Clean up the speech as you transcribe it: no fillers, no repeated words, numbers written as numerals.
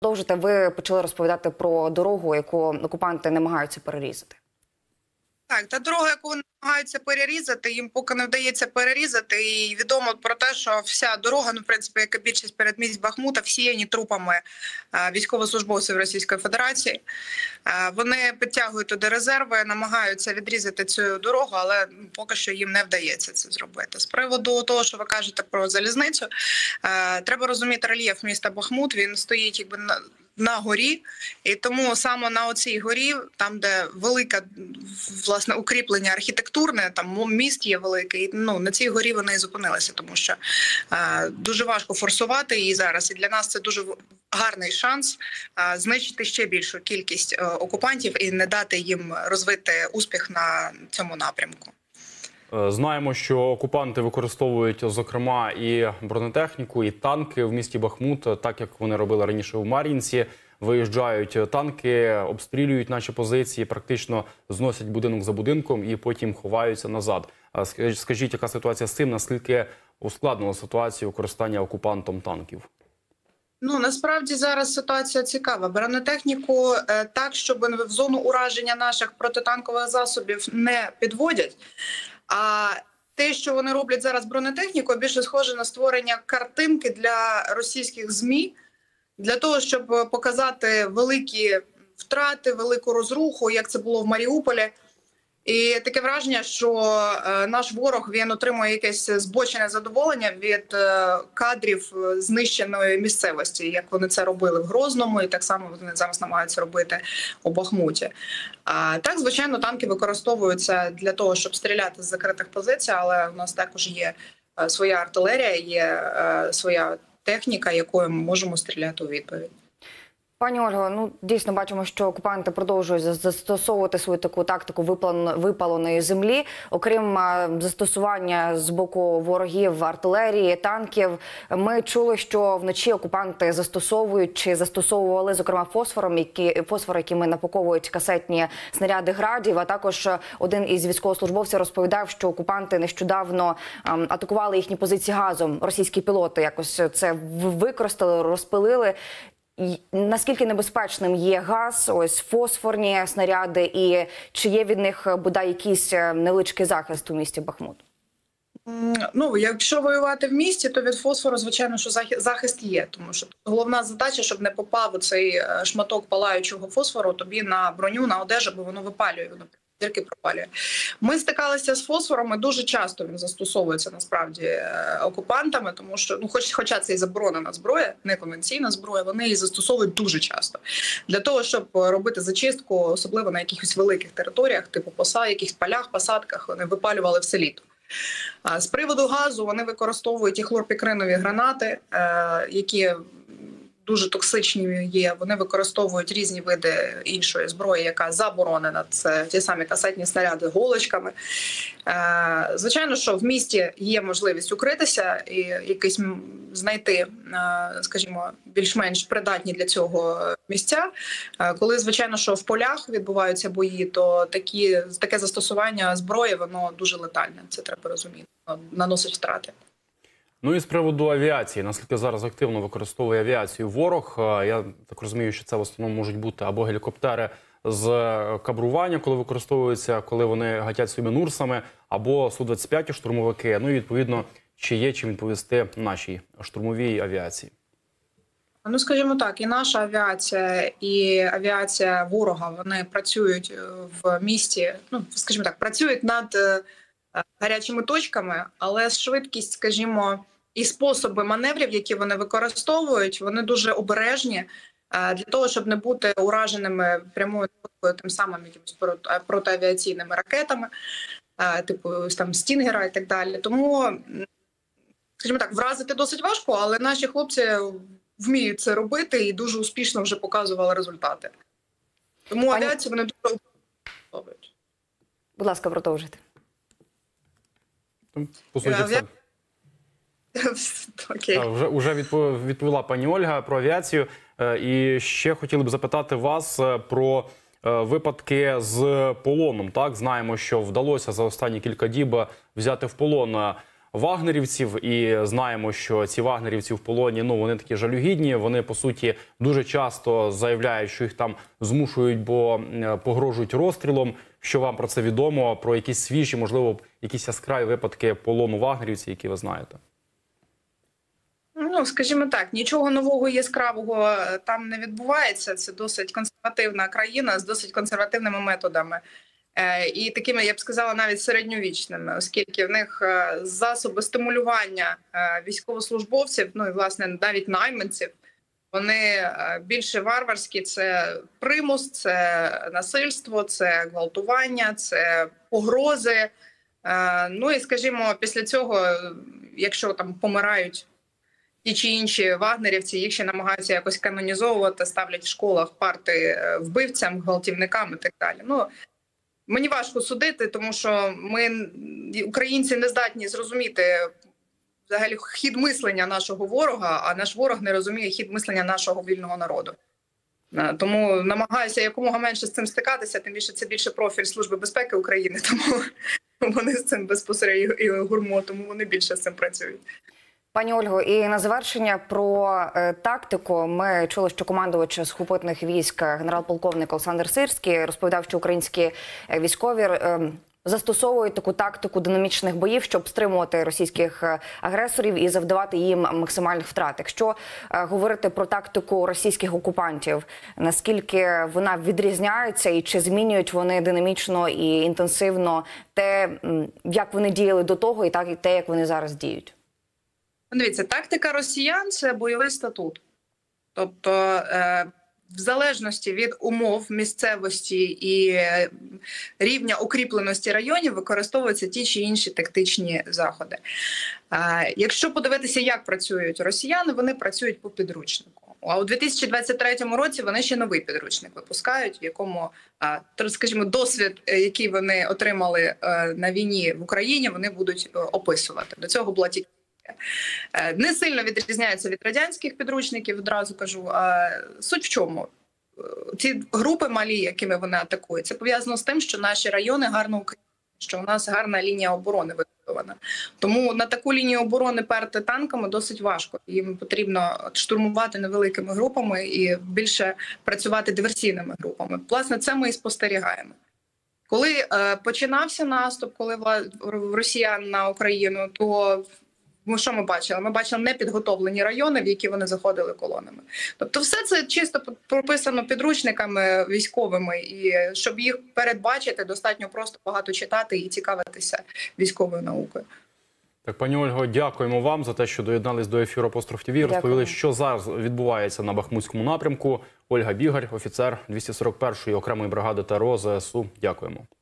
Продовжуйте, ви почали розповідати про дорогу, яку окупанти намагаються перерізати. Так, та дорога, яку вони намагаються перерізати, їм поки не вдається перерізати. І відомо про те, що вся дорога, ну, в принципі, як і більшість передмість Бахмута, всіяні трупами військовослужбовців Російської Федерації. Вони підтягують туди резерви, намагаються відрізати цю дорогу, але поки що їм не вдається це зробити. З приводу того, що ви кажете про залізницю, треба розуміти рельєф міста Бахмут, він стоїть якби на горі, і тому саме на оцій горі, там де велике, власне, укріплення архітектурне, там міст є великий, ну, на цій горі вони і зупинилися, тому що дуже важко форсувати її зараз, і для нас це дуже гарний шанс знищити ще більшу кількість окупантів і не дати їм розвити успіх на цьому напрямку. Знаємо, що окупанти використовують, зокрема, і бронетехніку, і танки в місті Бахмут, так як вони робили раніше в Мар'їнці. Виїжджають танки, обстрілюють наші позиції, практично зносять будинок за будинком і потім ховаються назад. Скажіть, яка ситуація з цим, наскільки ускладнила ситуацію використання окупантом танків? Ну, насправді зараз ситуація цікава. Бронетехніку так, щоб в зону ураження наших протитанкових засобів не підводять. А те, що вони роблять зараз бронетехнікою, більше схоже на створення картинки для російських ЗМІ, для того, щоб показати великі втрати, велику розруху, як це було в Маріуполі. І таке враження, що наш ворог, він отримує якесь збочене задоволення від кадрів знищеної місцевості, як вони це робили в Грозному, і так само вони зараз намагаються робити у Бахмуті. Так, звичайно, танки використовуються для того, щоб стріляти з закритих позицій, але у нас також є своя артилерія, є своя техніка, якою ми можемо стріляти у відповідь. Пані Ольго, ну дійсно бачимо, що окупанти продовжують застосовувати свою таку тактику випаленої землі. Окрім застосування з боку ворогів артилерії, танків, ми чули, що вночі окупанти застосовують чи застосовували, зокрема, фосфор, які напаковують касетні снаряди градів. А також один із військовослужбовців розповідав, що окупанти нещодавно атакували їхні позиції газом. Російські пілоти якось це використали, розпилили. Наскільки небезпечним є газ, ось фосфорні снаряди, і чи є від них, бодай, якийсь невеличкий захист у місті Бахмут? Ну, якщо воювати в місті, то від фосфору, звичайно, що захист є. Тому що головна задача, щоб не попав цей шматок палаючого фосфору тобі на броню, на одежу, бо воно випалює, воно дірки пропалює. Ми стикалися з фосфором, і дуже часто він застосовується, насправді, окупантами, тому що, ну, хоча це і заборонена зброя, не конвенційна зброя, вони її застосовують дуже часто. Для того, щоб робити зачистку, особливо на якихось великих територіях, типу якихось полях, посадках, вони випалювали все літо. З приводу газу вони використовують і хлорпікринові гранати, які дуже токсичні є, вони використовують різні види іншої зброї, яка заборонена, це ті самі касетні снаряди голочками. Звичайно, що в місті є можливість укритися і якийсь знайти, скажімо, більш-менш придатні для цього місця. Коли, звичайно, що в полях відбуваються бої, то таке застосування зброї, воно дуже летальне, це треба розуміти, наносить втрати. Ну і з приводу авіації. Наскільки зараз активно використовує авіацію ворог? Я так розумію, що це в основному можуть бути або гелікоптери з кабрування, коли використовуються, коли вони гатять своїми нурсами, або Су-25 штурмовики. Ну і, відповідно, чи є чим відповісти нашій штурмовій авіації? Ну, скажімо так, і наша авіація, і авіація ворога, вони працюють в місті, ну, скажімо так, працюють над гарячими точками, але швидкість, скажімо, і способи маневрів, які вони використовують, вони дуже обережні для того, щоб не бути ураженими прямою наводкою, тим самим якимось протиавіаційними ракетами, типу там Стінгера і так далі. Тому, скажімо так, вразити досить важко, але наші хлопці вміють це робити і дуже успішно вже показували результати. Тому авіацію вони дуже обережні. Будь ласка, продовжуйте. Вже відповіла пані Ольга про авіацію. І ще хотіли б запитати вас про випадки з полоном. Так, знаємо, що вдалося за останні кілька діб взяти в полон вагнерівців, і знаємо, що ці вагнерівці в полоні, ну, вони такі жалюгідні, вони, по суті, дуже часто заявляють, що їх там змушують, бо погрожують розстрілом. Що вам про це відомо, про якісь свіжі, можливо, якісь яскраві випадки полону вагнерівців, які ви знаєте? Ну, скажімо так, нічого нового і яскравого там не відбувається. Це досить консервативна країна з досить консервативними методами. І такими, я б сказала, навіть середньовічними, оскільки в них засоби стимулювання військовослужбовців, ну і, власне, навіть найманців, вони більше варварські. Це примус, це насильство, це гвалтування, це погрози. Ну і, скажімо, після цього, якщо там помирають ті чи інші вагнерівці, їх ще намагаються якось канонізовувати, ставлять в школах парти вбивцям, гвалтівникам і так далі. Ну, мені важко судити, тому що ми, українці, не здатні зрозуміти взагалі хід мислення нашого ворога, а наш ворог не розуміє хід мислення нашого вільного народу. Тому намагаюся якомога менше з цим стикатися, тим більше це більше профіль Служби безпеки України, тому вони з цим безпосередньо і гурмо, тому вони більше з цим працюють. Пані Ольго, і на завершення про тактику. Ми чули, що командувач сухопутних військ генерал-полковник Олександр Сирський розповідав, що українські військові застосовують таку тактику динамічних боїв, щоб стримувати російських агресорів і завдавати їм максимальних втрат. Якщо говорити про тактику російських окупантів, наскільки вона відрізняється і чи змінюють вони динамічно і інтенсивно те, як вони діяли до того, і так і те, як вони зараз діють? Дивіться, тактика росіян – це бойовий статут. Тобто, в залежності від умов, місцевості і рівня укріпленості районів використовуються ті чи інші тактичні заходи. Якщо подивитися, як працюють росіяни, вони працюють по підручнику. А у 2023 році вони ще новий підручник випускають, в якому, скажімо, досвід, який вони отримали на війні в Україні, вони будуть описувати. До цього була тільки не сильно відрізняється від радянських підручників, одразу кажу. Суть в чому? Ці групи малі, якими вони атакують, це пов'язано з тим, що наші райони гарно укріплені, що у нас гарна лінія оборони вибудована. Тому на таку лінію оборони перти танками досить важко. Їм потрібно штурмувати невеликими групами і більше працювати диверсійними групами. Власне, це ми і спостерігаємо. Коли починався наступ, коли росіян на Україну, то що ми бачили? Ми бачили непідготовлені райони, в які вони заходили колонами. Тобто все це чисто прописано підручниками військовими. І щоб їх передбачити, достатньо просто багато читати і цікавитися військовою наукою. Так, пані Ольго, дякуємо вам за те, що доєднались до ефіру Апостроф ТВ. Розповіли, що зараз відбувається на Бахмутському напрямку. Ольга Бігарь, офіцер 241-ї окремої бригади ТРО ЗСУ. Дякуємо.